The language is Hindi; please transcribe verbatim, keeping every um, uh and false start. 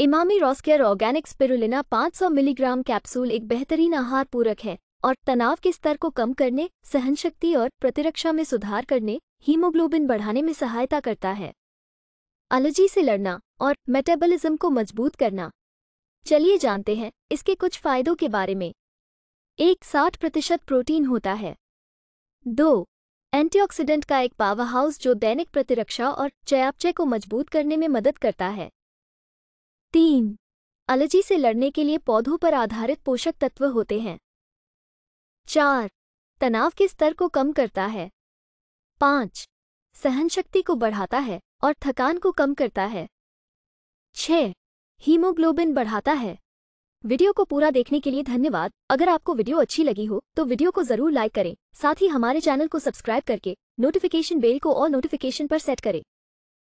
इमामी रॉसकेयर ऑर्गेनिक स्पिरुलिना पाँच सौ मिलीग्राम कैप्सूल एक बेहतरीन आहार पूरक है और तनाव के स्तर को कम करने, सहनशक्ति और प्रतिरक्षा में सुधार करने, हीमोग्लोबिन बढ़ाने में सहायता करता है। एलर्जी से लड़ना और मेटाबॉलिज्म को मजबूत करना। चलिए जानते हैं इसके कुछ फायदों के बारे में। एक साठ प्रतिशत प्रोटीन होता है। दो एंटीऑक्सीडेंट का एक पावर हाउस जो दैनिक प्रतिरक्षा और चयापचय को मजबूत करने में मदद करता है। तीन एलर्जी से लड़ने के लिए पौधों पर आधारित पोषक तत्व होते हैं। चार तनाव के स्तर को कम करता है। पाँच सहनशक्ति को बढ़ाता है और थकान को कम करता है। छः हीमोग्लोबिन बढ़ाता है। वीडियो को पूरा देखने के लिए धन्यवाद। अगर आपको वीडियो अच्छी लगी हो तो वीडियो को जरूर लाइक करें। साथ ही हमारे चैनल को सब्सक्राइब करके नोटिफिकेशन बेल को ऑल नोटिफिकेशन पर सेट करें।